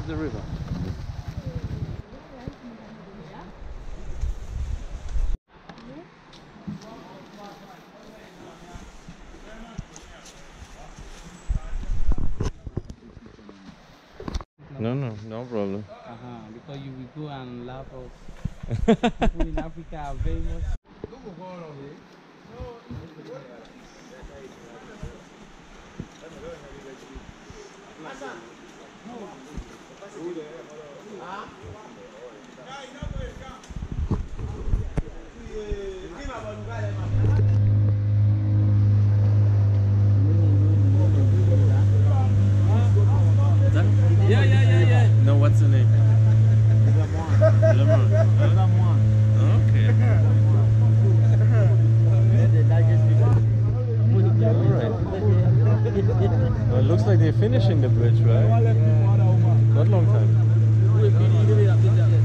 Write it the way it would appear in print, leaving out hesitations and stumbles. of the river. No, no problem. Because you will go and laugh off. People in Africa are very much. Yeah. No, what's the name? Okay. Well, it looks like they're finishing the bridge, right? Not long time.